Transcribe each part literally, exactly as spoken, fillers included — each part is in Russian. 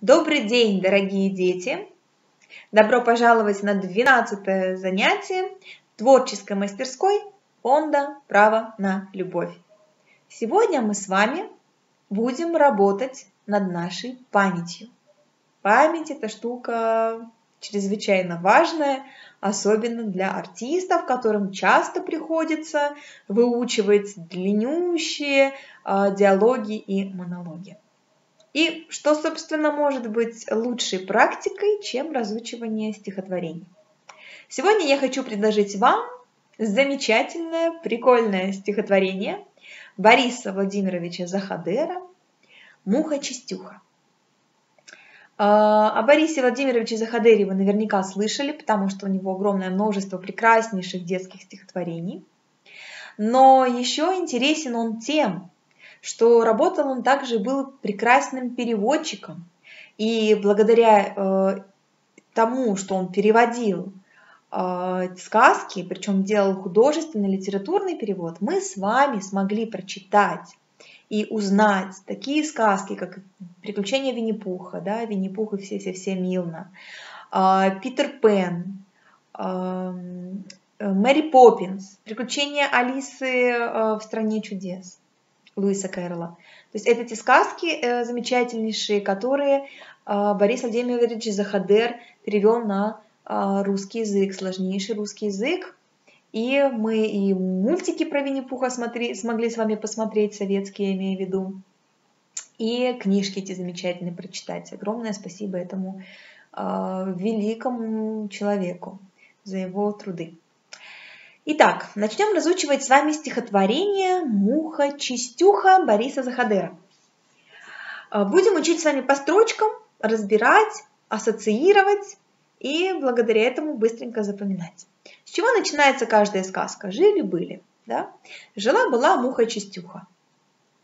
Добрый день, дорогие дети! Добро пожаловать на двенадцатое занятие творческой мастерской фонда «Право на любовь». Сегодня мы с вами будем работать над нашей памятью. Память – это штука чрезвычайно важная, особенно для артистов, которым часто приходится выучивать длиннющие диалоги и монологи. И что, собственно, может быть лучшей практикой, чем разучивание стихотворений? Сегодня я хочу предложить вам замечательное, прикольное стихотворение Бориса Владимировича Заходера «Муха-чистюха». О Борисе Владимировиче Заходере вы наверняка слышали, потому что у него огромное множество прекраснейших детских стихотворений. Но еще интересен он тем, что работал он также, был прекрасным переводчиком. И благодаря э, тому, что он переводил э, сказки, причем делал художественный, литературный перевод, мы с вами смогли прочитать и узнать такие сказки, как «Приключения Винни-Пуха», да, «Винни-Пух и все-все-все Милна», э, «Питер Пен», э, «Мэри Поппинс», «Приключения Алисы в стране чудес» Луиса Кэрролла. То есть это те сказки замечательнейшие, которые Борис Владимирович Заходер перевел на русский язык, сложнейший русский язык. И мы и мультики про Винни-Пуха смогли с вами посмотреть, советские я имею в виду, и книжки эти замечательные прочитать. Огромное спасибо этому великому человеку за его труды. Итак, начнем разучивать с вами стихотворение «Муха-чистюха» Бориса Заходера. Будем учить с вами по строчкам, разбирать, ассоциировать и благодаря этому быстренько запоминать. С чего начинается каждая сказка? Жили-были. Да? Жила-была муха-чистюха.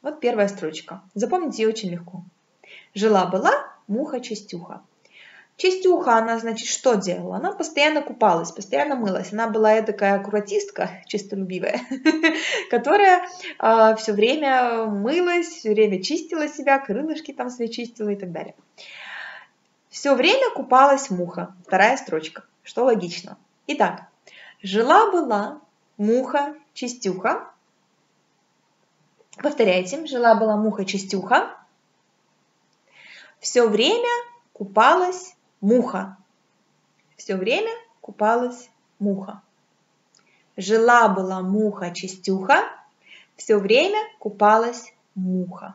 Вот первая строчка. Запомнить ее очень легко. Жила-была муха-чистюха. Чистюха, она, значит, что делала? Она постоянно купалась, постоянно мылась. Она была такая аккуратистка, чистолюбивая, которая все время мылась, все время чистила себя, крылышки там свои чистила и так далее. Все время купалась муха. Вторая строчка, что логично. Итак, жила-была муха-чистюха. Повторяйте, жила-была муха-чистюха. Все время купалась муха. Все время купалась муха. Жила-была муха-чистюха. Все время купалась муха.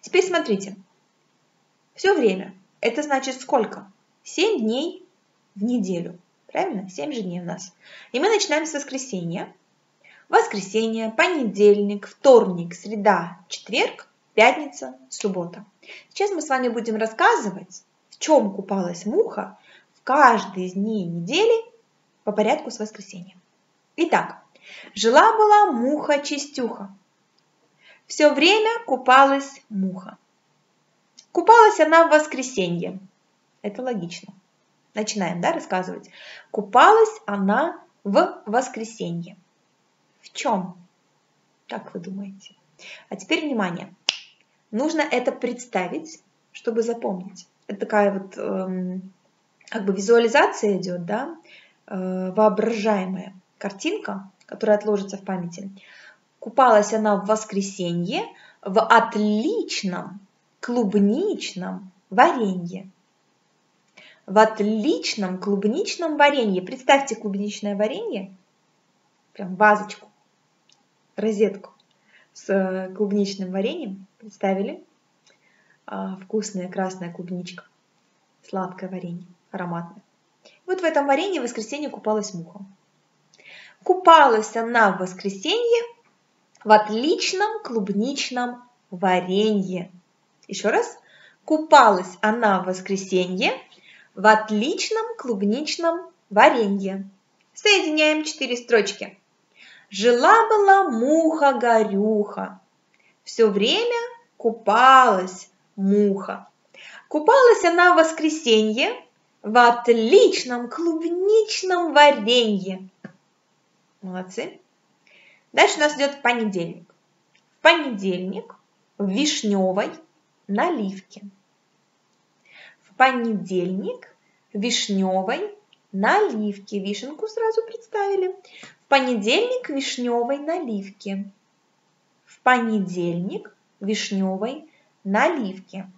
Теперь смотрите. Все время. Это значит сколько? семь дней в неделю. Правильно? семь же дней у нас. И мы начинаем с воскресенья. Воскресенье, понедельник, вторник, среда, четверг, пятница, суббота. Сейчас мы с вами будем рассказывать, в чем купалась муха в каждый из дней недели по порядку с воскресенья. Итак, жила-была муха-чистюха. Все время купалась муха. Купалась она в воскресенье. Это логично. Начинаем, да, рассказывать. Купалась она в воскресенье. В чем? Как вы думаете? А теперь внимание. Нужно это представить, чтобы запомнить. Это такая вот э, как бы визуализация идет, да, э, воображаемая картинка, которая отложится в памяти. Купалась она в воскресенье в отличном клубничном варенье. В отличном клубничном варенье. Представьте клубничное варенье, прям вазочку, розетку с клубничным вареньем. Представили? Вкусная красная клубничка, сладкое варенье, ароматное. Вот в этом варенье в воскресенье купалась муха. Купалась она в воскресенье в отличном клубничном варенье. Еще раз. Купалась она в воскресенье в отличном клубничном варенье. Соединяем четыре строчки. Жила-была муха-горюха. Все время купалась муха. Купалась она в воскресенье в отличном клубничном варенье. Молодцы. Дальше у нас идет понедельник. В понедельник в вишневой наливке. в понедельник вишневой наливки. Вишенку сразу представили. В понедельник вишневой наливки. В понедельник вишневой наливки.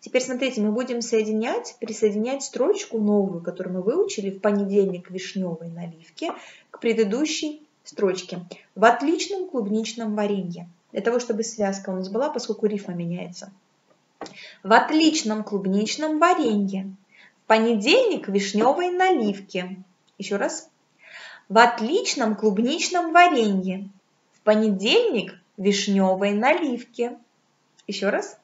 Теперь смотрите, мы будем соединять, присоединять строчку новую, которую мы выучили, в понедельник вишневой наливки, к предыдущей строчке. В отличном клубничном варенье. Для того, чтобы связка у нас была, поскольку рифма меняется. В отличном клубничном варенье. В понедельник вишневой наливки. Еще раз. В отличном клубничном варенье. В понедельник вишневой наливки. Еще раз.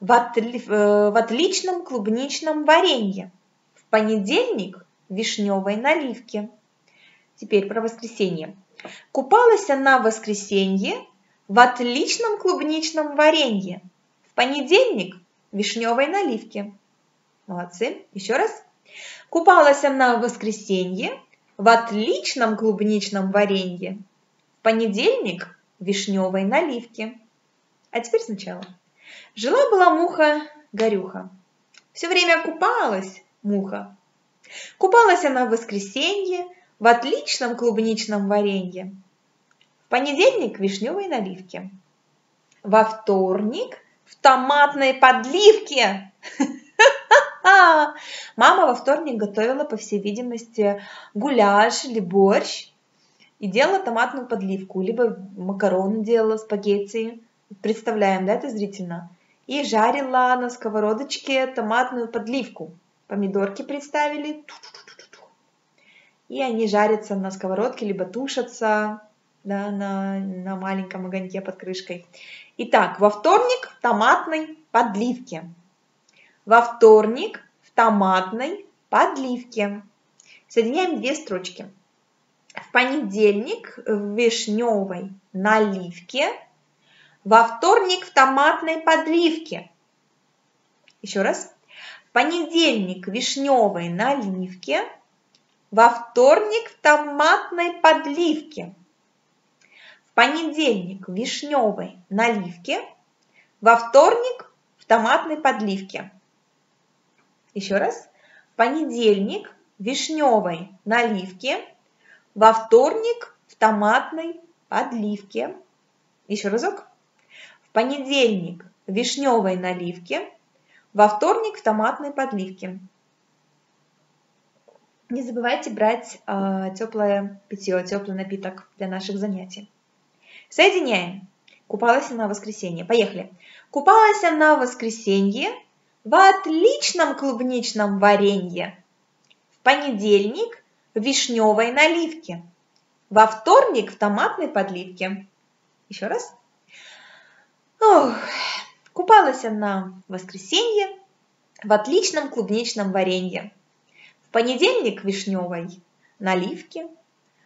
В, отли... в отличном клубничном варенье. В понедельник вишневой наливки. Теперь про воскресенье. Купалась она в воскресенье в отличном клубничном варенье. В понедельник вишневой наливки. Молодцы. Еще раз. Купалась она в воскресенье в отличном клубничном варенье. В понедельник вишневой наливки. А теперь сначала. Жила-была муха-горюха. Все время купалась муха. Купалась она в воскресенье в отличном клубничном варенье. В понедельник вишневой наливки. Во вторник в томатной подливке. Мама во вторник готовила, по всей видимости, гуляш или борщ. И делала томатную подливку. Либо макароны делала, спагетти. Представляем, да, это зрительно. И жарила на сковородочке томатную подливку. Помидорки представили. И они жарятся на сковородке, либо тушатся, да, на, на маленьком огоньке под крышкой. Итак, во вторник в томатной подливке. Во вторник в томатной подливке. Соединяем две строчки. В понедельник в вишневой наливке. Во вторник в томатной подливке. Еще раз. В понедельник в вишневой наливке. Во вторник в томатной подливке. В понедельник в вишневой наливке. Во вторник в томатной подливке. Еще раз. В понедельник в вишневой наливке. Во вторник в томатной подливке. Еще разок. Понедельник в вишневой наливке, во вторник в томатной подливке. Не забывайте брать э, теплое питье, теплый напиток для наших занятий. Соединяем. Купалась она в воскресенье. Поехали. Купалась она в воскресенье в отличном клубничном варенье. В понедельник в вишневой наливке, во вторник в томатной подливке. Еще раз. Ох, купалась она в воскресенье в отличном клубничном варенье. В понедельник в вишневой наливке.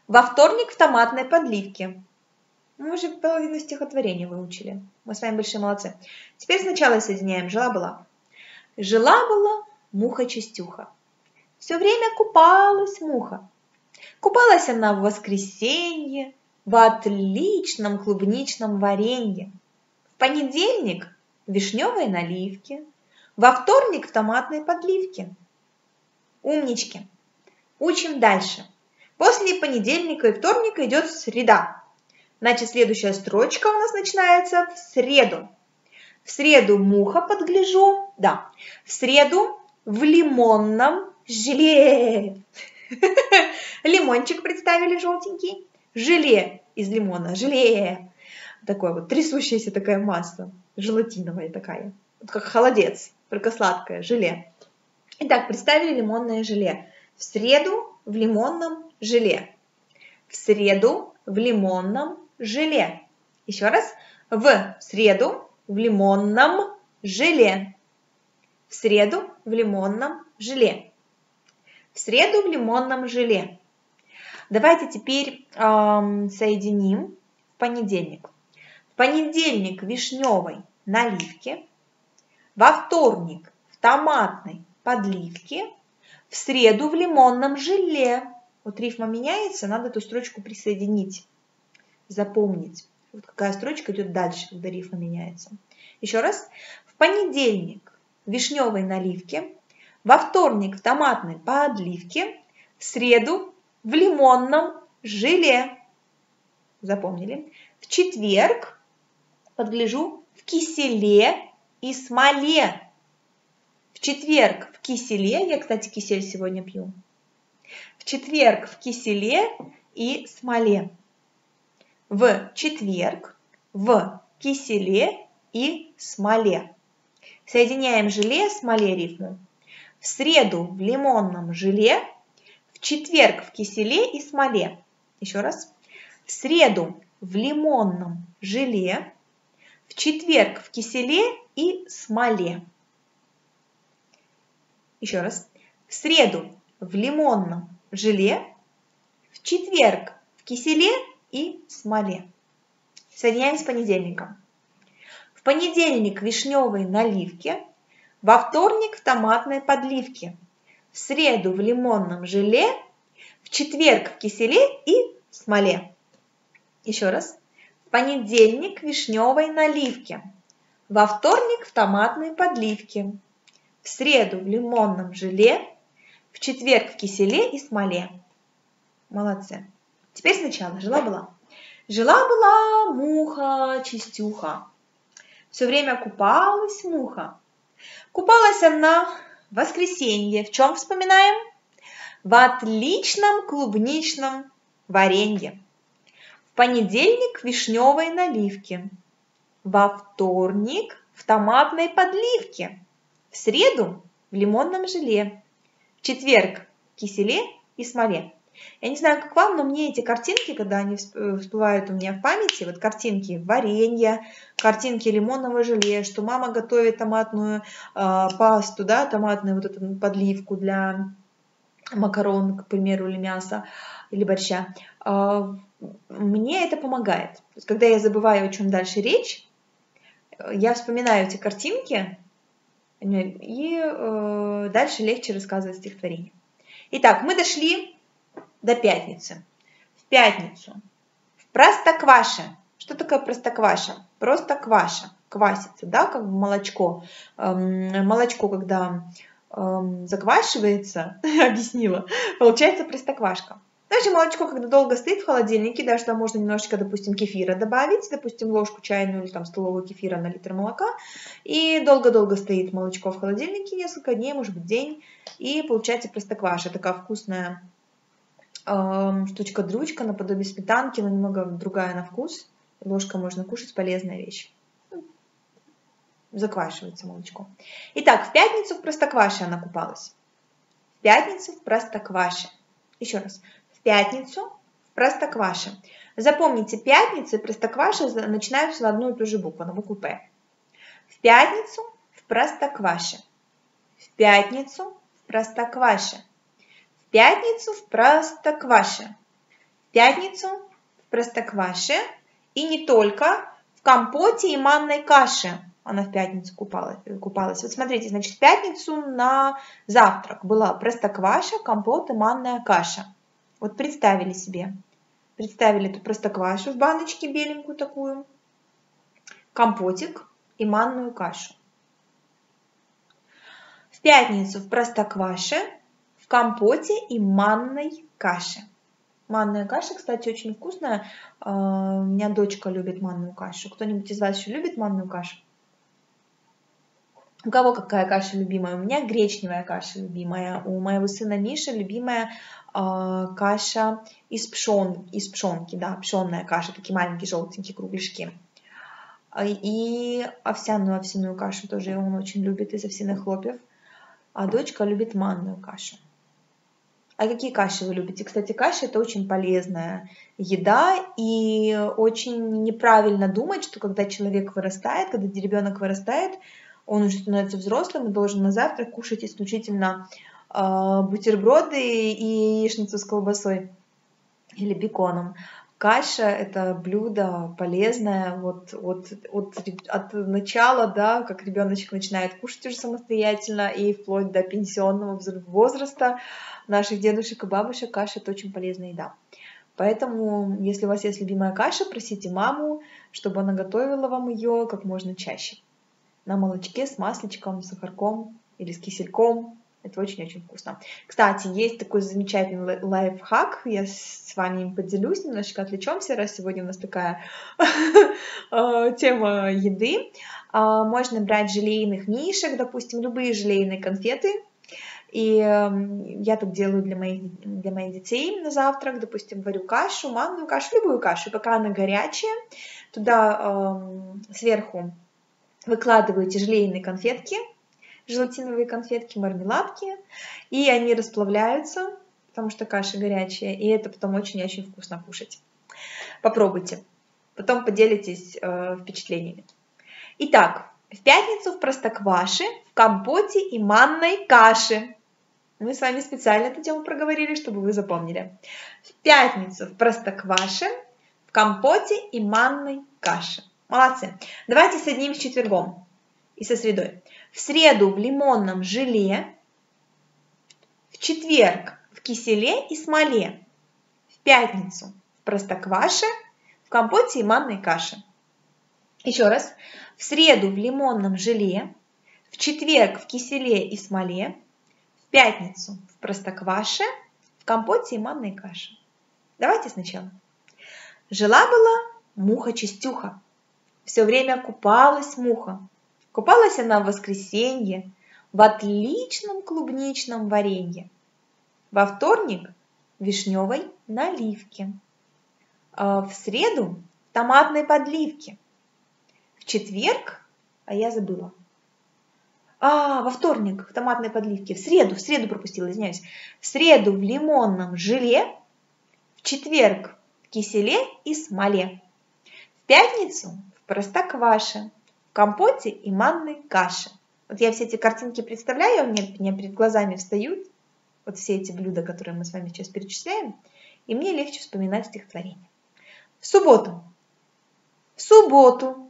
Во вторник в томатной подливке. Мы уже половину стихотворения выучили. Мы с вами большие молодцы. Теперь сначала соединяем. Жила-была. Жила-была муха-чистюха. Все время купалась муха. Купалась она в воскресенье в отличном клубничном варенье. В понедельник в вишневой наливке, во вторник в томатной подливке. Умнички! Учим дальше. После понедельника и вторника идет среда. Значит, следующая строчка у нас начинается в среду. В среду муха подгляжу, да, в среду в лимонном желе. Лимончик представили желтенький. Желе из лимона, желе. Такое вот трясущаяся такая масса, желатиновая такая, вот как холодец, только сладкое, желе. Итак, представили лимонное желе. В среду в лимонном желе. В среду в лимонном желе. Еще раз. В среду в лимонном желе. В среду в лимонном желе. В среду в лимонном желе. Давайте теперь эм, соединим понедельник. Понедельник в вишневой наливке, во вторник в томатной подливке, в среду в лимонном желе. Вот рифма меняется, надо эту строчку присоединить, запомнить. Вот какая строчка идет дальше, когда рифма меняется. Еще раз. В понедельник в вишневой наливке, во вторник в томатной подливке, в среду в лимонном желе. Запомнили? В четверг, подгляжу, в киселе и смоле. В четверг в киселе, я, кстати, кисель сегодня пью. В четверг в киселе и смоле. В четверг в киселе и смоле. Соединяем желе, смоле рифму. В среду в лимонном желе, в четверг в киселе и смоле. Еще раз. В среду в лимонном желе, в четверг в киселе и смоле. Еще раз. В среду в лимонном желе, в четверг в киселе и смоле. Соединяем с понедельником. В понедельник в вишневой наливке, во вторник в томатной подливке, в среду в лимонном желе, в четверг в киселе и смоле. Еще раз. В понедельник в вишневой наливке, во вторник в томатной подливке, в среду в лимонном желе, в четверг в киселе и смоле. Молодцы. Теперь сначала. Жила-была. Жила-была муха-чистюха. Все время купалась муха. Купалась она в воскресенье. В чем вспоминаем? В отличном клубничном варенье. В понедельник в вишневой наливке. Во вторник в томатной подливке. В среду в лимонном желе. В четверг в киселе и смоле. Я не знаю, как вам, но мне эти картинки, когда они всплывают у меня в памяти, вот картинки варенья, картинки лимонного желе, что мама готовит томатную э, пасту, да, томатную вот эту подливку для макарон, к примеру, или мяса, или борща, э, мне это помогает. Когда я забываю, о чем дальше речь, я вспоминаю эти картинки, и э, дальше легче рассказывать стихотворение. Итак, мы дошли до пятницы. В пятницу в простокваше. Что такое простокваша? Простокваша. Квасится, да, как молочко. Молочко, когда заквашивается, объяснила, получается простоквашка. Даже молочко, когда долго стоит в холодильнике, даже там можно немножечко, допустим, кефира добавить, допустим, ложку чайную или там столовую кефира на литр молока, и долго-долго стоит молочко в холодильнике, несколько дней, может быть, день, и получается простокваша. Такая вкусная штучка-дрючка наподобие сметанки, но немного другая на вкус. Ложка можно кушать, полезная вещь. Заквашивается молочко. Итак, в пятницу в простокваше она купалась. В пятницу в простокваше. Еще раз. В пятницу в простокваше. Запомните, пятница и простокваша начинаются на одну и ту же букву, на букву П. В пятницу в простокваше. В пятницу в простокваше. В пятницу в простокваше. В пятницу в простокваше. И не только, в компоте и манной каше она в пятницу купалась. купалась. Вот смотрите, значит, в пятницу на завтрак была простокваша, компот и манная каша. Вот представили себе. Представили эту простоквашу в баночке беленькую такую, компотик и манную кашу. В пятницу в простокваше, в компоте и манной каши. Манная каша, кстати, очень вкусная. У меня дочка любит манную кашу. Кто-нибудь из вас еще любит манную кашу? У кого какая каша любимая? У меня гречневая каша любимая. У моего сына Миши любимая каша из, пшон, из пшонки. Да, пшенная каша, такие маленькие желтенькие кругляшки. И овсяную овсяную кашу тоже он очень любит, из овсяных хлопьев. А дочка любит манную кашу. А какие каши вы любите? Кстати, каша – это очень полезная еда, и очень неправильно думать, что когда человек вырастает, когда ребенок вырастает, он уже становится взрослым и должен на завтрак кушать исключительно бутерброды и яичницу с колбасой или беконом. Каша – это блюдо полезное вот, вот, от, от начала, да, как ребеночек начинает кушать уже самостоятельно и вплоть до пенсионного возраста наших дедушек и бабушек. Каша – это очень полезная еда. Поэтому, если у вас есть любимая каша, просите маму, чтобы она готовила вам ее как можно чаще. На молочке с масличком, с сахарком или с кисельком Это очень-очень вкусно. Кстати, есть такой замечательный лайфхак, я с вами им поделюсь, немножечко отвлечемся, раз сегодня у нас такая тема еды. Можно брать желейных мишек, допустим, любые желейные конфеты. И я так делаю для моих, для моих детей на завтрак, допустим, варю кашу, манную кашу, любую кашу, пока она горячая, туда э, сверху выкладываю желейные конфетки, желатиновые конфетки, мармеладки, и они расплавляются, потому что каша горячая, и это потом очень-очень вкусно кушать. Попробуйте, потом поделитесь э, впечатлениями. Итак, в пятницу в простокваше, в компоте и манной каше. Мы с вами специально эту тему проговорили, чтобы вы запомнили. В пятницу в простокваше, в компоте и манной каше. Молодцы. Давайте соединим с четвергом и со средой. В среду в лимонном желе, в четверг в киселе и смоле, в пятницу в простокваше, в компоте и манной каше. Еще раз. В среду в лимонном желе, в четверг в киселе и смоле, в пятницу в простокваше, в компоте и манной каше. Давайте сначала. Жила-была муха-чистюха. Все время купалась муха. Купалась она в воскресенье в отличном клубничном варенье. Во вторник в вишневой наливке. В среду в томатной подливке. Четверг, а я забыла. А, во вторник в томатной подливке. В среду, в среду пропустила, извиняюсь. В среду в лимонном желе, в четверг в киселе и смоле. В пятницу в простокваше, в компоте и манной каше. Вот я все эти картинки представляю, у меня, у меня перед глазами встают вот все эти блюда, которые мы с вами сейчас перечисляем, и мне легче вспоминать стихотворение. В субботу. В субботу.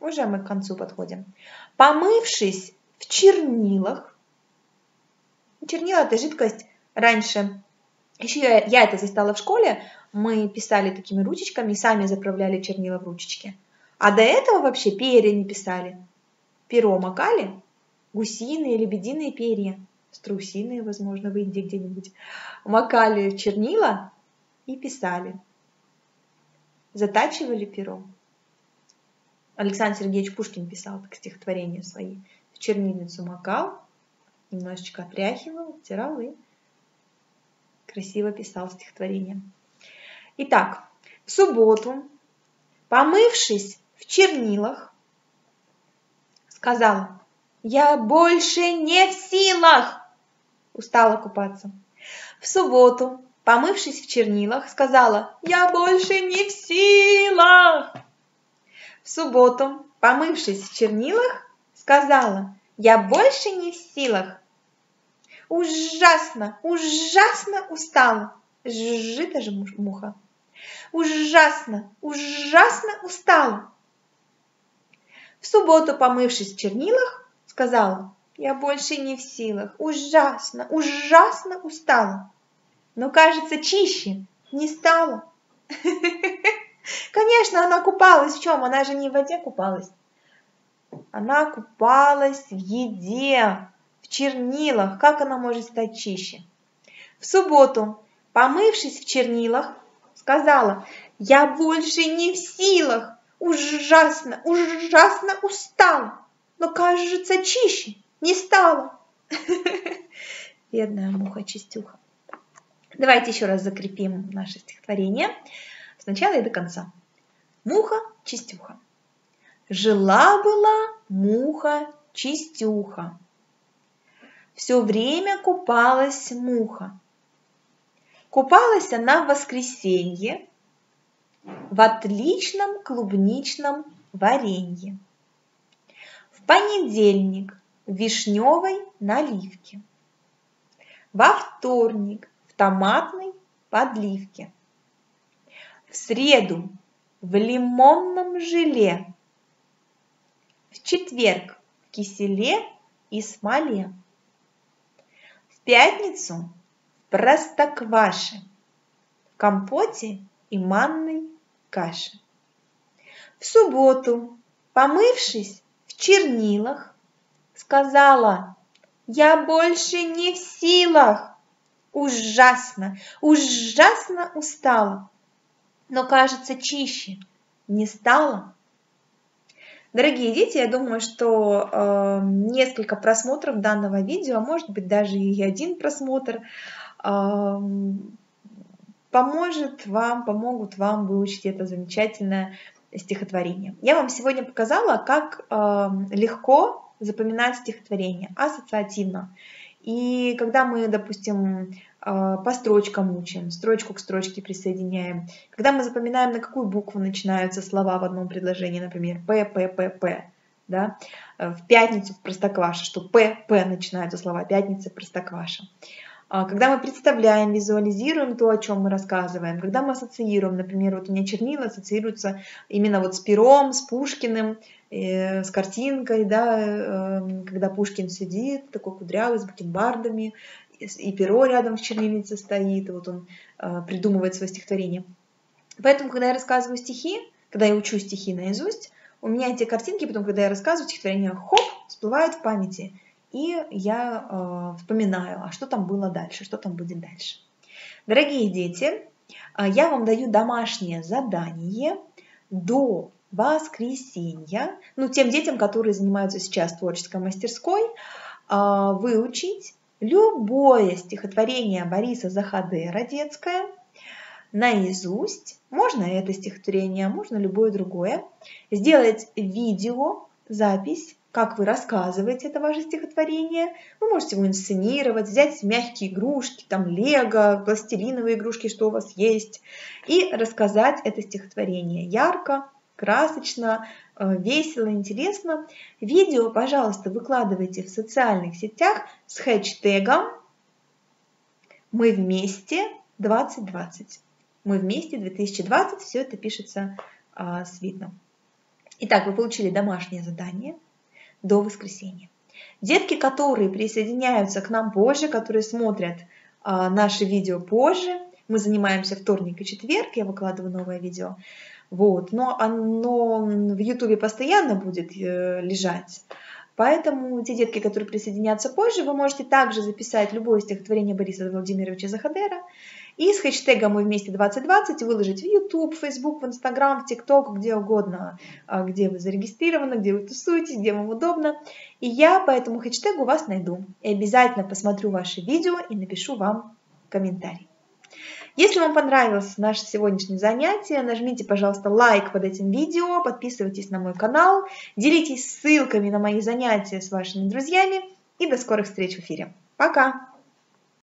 Уже мы к концу подходим. Помывшись в чернилах. Чернила – это жидкость. Раньше, еще я, я это застала в школе, мы писали такими ручечками, сами заправляли чернила в ручечки. А до этого вообще перья не писали. Перо макали, гусиные, лебединые перья, страусиные, возможно, в Индии где-нибудь. Макали в чернила и писали. Затачивали перо. Александр Сергеевич Пушкин писал так стихотворения свои. В чернильницу макал, немножечко отряхивал, оттирал и красиво писал стихотворение. Итак, в субботу, помывшись в чернилах, сказала: «Я больше не в силах!» Устала купаться. В субботу, помывшись в чернилах, сказала: «Я больше не в силах!» В субботу, помывшись в чернилах, сказала: «Я больше не в силах. Ужасно, ужасно устала». Жужжит же муха. «Ужасно, ужасно устала». В субботу, помывшись в чернилах, сказала: «Я больше не в силах. Ужасно, ужасно устала. Но, кажется, чище не стало». Конечно, она купалась в чем? Она же не в воде купалась. Она купалась в еде, в чернилах. Как она может стать чище? В субботу, помывшись в чернилах, сказала: «Я больше не в силах. Ужасно, ужасно устала. Но, кажется, чище не стала». Бедная муха-чистюха. Давайте еще раз закрепим наше стихотворение. Сначала и до конца. Муха-чистюха. Жила-была муха-чистюха. Все время купалась муха. Купалась она в воскресенье в отличном клубничном варенье. В понедельник в вишневой наливке. Во вторник в томатной подливке. В среду в лимонном желе, в четверг в киселе и смоле, в пятницу в простокваше, в компоте и манной каше, в субботу, помывшись в чернилах, сказала: Я больше не в силах. Ужасно, ужасно устала. Но, кажется, чище не стало. Дорогие дети, я думаю, что э, несколько просмотров данного видео, может быть, даже и один просмотр, э, поможет вам, помогут вам выучить это замечательное стихотворение. Я вам сегодня показала, как э, легко запоминать стихотворение ассоциативно. И когда мы, допустим, по строчкам учим, строчку к строчке присоединяем, когда мы запоминаем, на какую букву начинаются слова в одном предложении, например, П, П, П, П, да? В пятницу в Простокваше, что П, П начинаются слова, пятница в Простокваше. Когда мы представляем, визуализируем то, о чем мы рассказываем, когда мы ассоциируем, например, вот у меня чернила ассоциируются именно вот с пером, с Пушкиным, с картинкой, да, когда Пушкин сидит, такой кудрявый, с бакенбардами, и перо рядом в чернильнице стоит, и вот он придумывает свое стихотворение. Поэтому, когда я рассказываю стихи, когда я учу стихи наизусть, у меня эти картинки, потом, когда я рассказываю стихотворение, хоп, всплывают в памяти. И я э, вспоминаю, а что там было дальше, что там будет дальше. Дорогие дети, я вам даю домашнее задание до воскресенья. Ну, тем детям, которые занимаются сейчас творческой мастерской, э, выучить любое стихотворение Бориса Захадера детское наизусть. Можно это стихотворение, можно любое другое. Сделать видео, запись, как вы рассказываете это ваше стихотворение. Вы можете его инсценировать, взять мягкие игрушки, там лего, пластилиновые игрушки, что у вас есть, и рассказать это стихотворение ярко, красочно, весело, интересно. Видео, пожалуйста, выкладывайте в социальных сетях с хэштегом «Мы вместе двадцать двадцать». «Мы вместе две тысячи двадцать» – все это пишется а, с видом. Итак, вы получили домашнее задание до воскресенья. Детки, которые присоединяются к нам позже, которые смотрят а, наши видео позже, мы занимаемся вторник и четверг, я выкладываю новое видео, вот, но оно в Ютубе постоянно будет э, лежать, поэтому те детки, которые присоединятся позже, вы можете также записать любое стихотворение Бориса Владимировича Захадера и с хэштегом «Мы вместе двадцать двадцать» выложить в YouTube, в Facebook, в Instagram, в TikTok, где угодно, где вы зарегистрированы, где вы тусуетесь, где вам удобно. И я по этому хэштегу вас найду. И обязательно посмотрю ваши видео и напишу вам комментарий. Если вам понравилось наше сегодняшнее занятие, нажмите, пожалуйста, лайк под этим видео, подписывайтесь на мой канал, делитесь ссылками на мои занятия с вашими друзьями и до скорых встреч в эфире. Пока!